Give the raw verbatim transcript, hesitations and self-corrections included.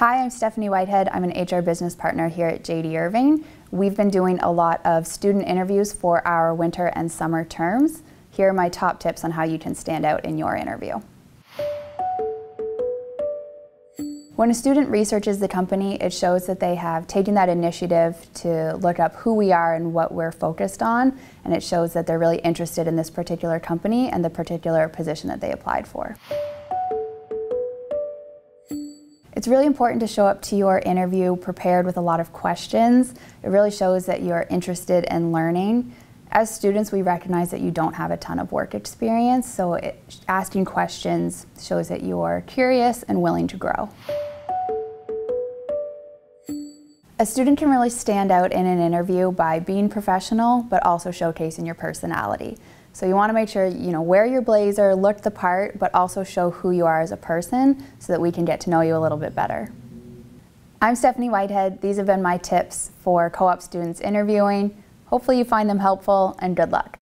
Hi, I'm Stephanie Whitehead. I'm an H R business partner here at J D Irving. We've been doing a lot of student interviews for our winter and summer terms. Here are my top tips on how you can stand out in your interview. When a student researches the company, it shows that they have taken that initiative to look up who we are and what we're focused on, and it shows that they're really interested in this particular company and the particular position that they applied for. It's really important to show up to your interview prepared with a lot of questions. It really shows that you're interested in learning. As students, we recognize that you don't have a ton of work experience, so it, asking questions shows that you're curious and willing to grow. A student can really stand out in an interview by being professional, but also showcasing your personality. So you want to make sure, you know, wear your blazer, look the part, but also show who you are as a person so that we can get to know you a little bit better. I'm Stephanie Whitehead. These have been my tips for co-op students interviewing. Hopefully you find them helpful, and good luck.